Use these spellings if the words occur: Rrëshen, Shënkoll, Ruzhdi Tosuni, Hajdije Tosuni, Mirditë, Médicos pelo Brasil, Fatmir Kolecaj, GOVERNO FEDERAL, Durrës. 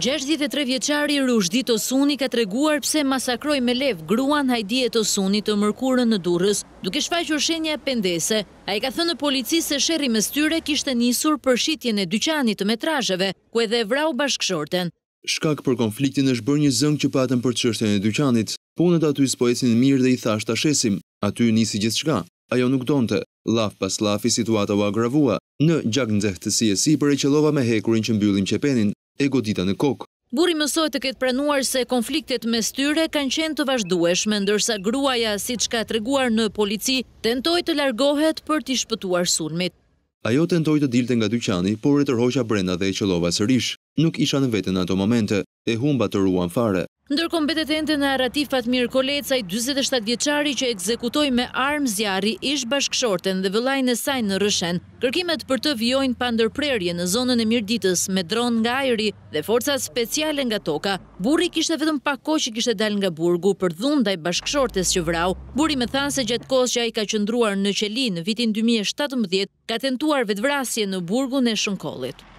63 vjeçari Ruzhdi Tosuni ka treguar pse masakroi me lev gruan Hajdije Tosuni të mërkurën në Durrës, duke shfaqur shenja pendese. Ai ka thënë policisë se sherrri mes tyre kishte nisur për shitjen e dyqanit të metrazheve, ku edhe vrau bashkëshorten. Shkak për konfliktin është bërë një zëng që patëm për çështjen e dyqanit. Punët aty s'po ecnin mirë dhe i thash ta shesim. Aty nisi gjithçka. Ajo nuk donte. Llaf pas llafi situata u agravua. Në gjak nxehtësi e sipër e qellova me hekurin që mbyllim qepenin. E godita në kokë. Burri mësoi të ketë pranuar se konfliktet mes tyre kanë qenë të vazhdueshme, ndërsa gruaja, siç ka treguar në polici, tentoi të largohet për t'i shpëtuar sulmit. Ajo tentoi të dilte nga dyqani, por e tërhoqa brenda dhe e qellova sërish. Nuk isha në veten në ato momente, e humba të ruan fare. Ndërkohë mbetet ende në arretim Fatmir Kolecaj, 47 vjeçari që ekzekutoi me armë zjarri ish bashkëshorten dhe vëllain e saj në Rrëshen. Kërkimet për të vijojnë pa ndërprerje në zonën e Mirditës me dron nga ajri dhe forca speciale nga toka. Burri kishte vetëm pak kohë që kishte dalë nga burgu për dhunë ndaj bashkëshortes që vrau. Burri më than se gjatë kohës që ai ka qëndruar në qeli në vitin 2017 ka tentuar vetvrasje në burgun e Shënkollit.